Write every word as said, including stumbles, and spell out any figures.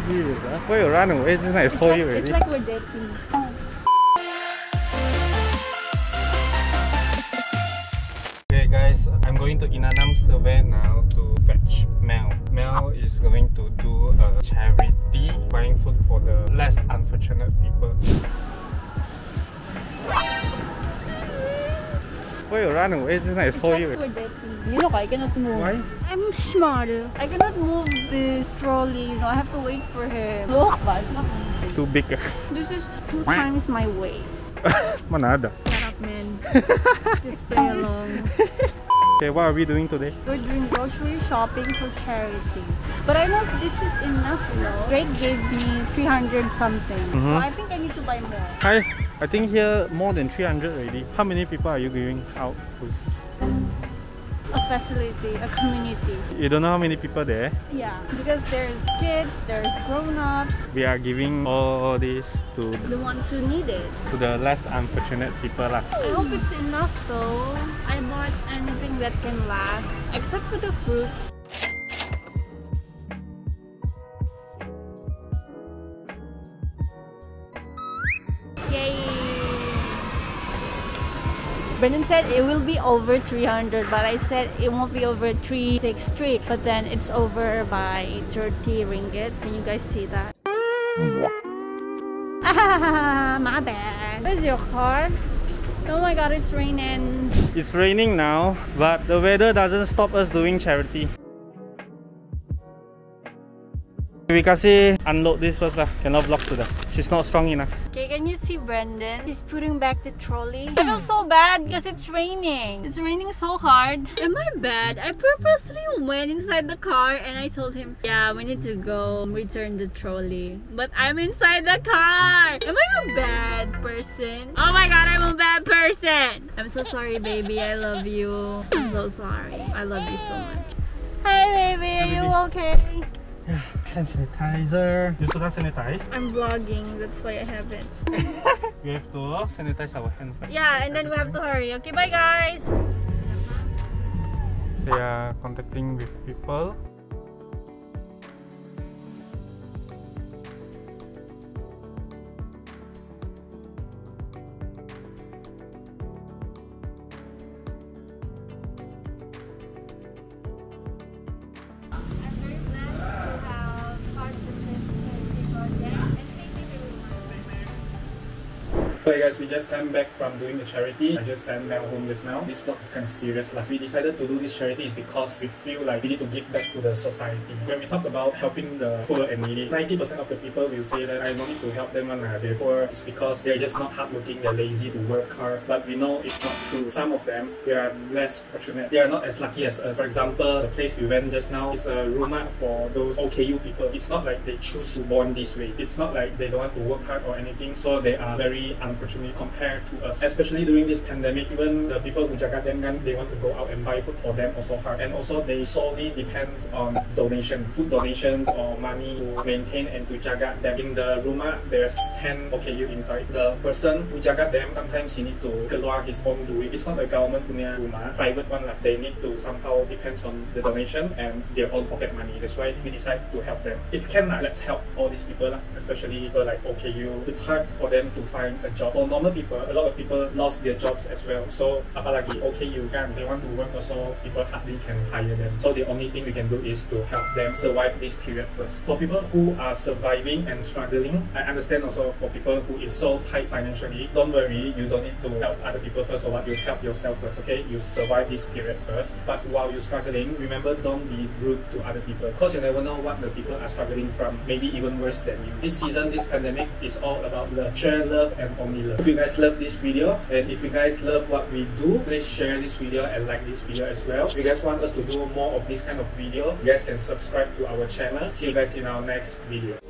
confused. Why you run away? Just I saw like, you already. It's like we're dating. Oh. Okay guys, I'm going to Inanam survey now to fetch Mel. Mel is going to do a charity buying food for the less unfortunate people. Why you run away? Just I saw you. You know, I cannot move. Why? I'm smaller. I cannot move this trolley. You know, I have to wait for him. Look, but it's not moving. Too big. This is two times my weight. Manada. Shut up, man. Just play along. Okay, what are we doing today? We're doing grocery shopping for charity. But I know this is enough, you know. Greg gave me three hundred something. Mm-hmm. So I think I need to buy more. Hi. I think here more than three hundred already. How many people are you giving out to? A facility, a community. You don't know how many people there? Yeah, because there's kids, there's grown-ups. We are giving all this to the ones who need it. To the less unfortunate people. I hope it's enough though. I bought anything that can last, except for the fruits. Brendan said it will be over three hundred, but I said it won't be over three sixty-three, but then it's over by thirty ringgit. Can you guys see that? Ah, my bad. Where's your card? Oh my god, it's raining. It's raining now, but the weather doesn't stop us doing charity. We kasi unload this first lah. Cannot block to that. She's not strong enough. Okay, can you see Brendan? He's putting back the trolley. I feel so bad because it's raining. It's raining so hard. Am I bad? I purposely went inside the car and I told him, yeah, we need to go return the trolley. But I'm inside the car. Am I a bad person? Oh my god, I'm a bad person. I'm so sorry, baby. I love you. I'm so sorry. I love you so much. Hi, baby. Are you okay? Yeah, hand sanitizer. You should have sanitized? I'm vlogging, that's why I haven't. We have to sanitize our hands. Yeah, and then we have to hurry. Okay, bye guys! They are contacting with people. Hey guys, we just came back from doing the charity. I just sent Mel home just now. This vlog is kind of serious. Like, we decided to do this charity is because we feel like we need to give back to the society. When we talk about helping the poor and needy, ninety percent of the people will say that I don't need to help them when they're poor. It's because they're just not hardworking, they're lazy to work hard. But we know it's not true. Some of them, they are less fortunate. They are not as lucky as us. For example, the place we went just now is a room out for those O K U people. It's not like they choose to born this way. It's not like they don't want to work hard or anything. So they are very unfortunate. Unfortunately, compared to us, especially during this pandemic, even the people who jaga them, they want to go out and buy food for them also hard, and also they solely depends on donation, food donations or money to maintain and to jaga them. In the rumah, there's ten O K U inside. The person who jaga them, sometimes he need to keluar his own duit. It's not a government punya rumah, private one lah. They need to somehow depends on the donation and their own pocket money. That's why we decide to help them. If can lah, let's help all these people lah, especially people like O K U. It's hard for them to find a job. For normal people, a lot of people lost their jobs as well. So, apalagi O K U kan, they want to work also, people hardly can hire them. So the only thing we can do is to help them survive this period first. For people who are surviving and struggling, I understand also for people who is so tight financially, don't worry, you don't need to help other people first or what, you help yourself first, okay? You survive this period first. But while you're struggling, remember, don't be rude to other people. Because you never know what the people are struggling from, maybe even worse than you. This season, this pandemic is all about love. Share love and only love. Hope you guys love this video, and if you guys love what we do, please share this video and like this video as well. If you guys want us to do more of this kind of video, you guys can subscribe to our channel. See you guys in our next video.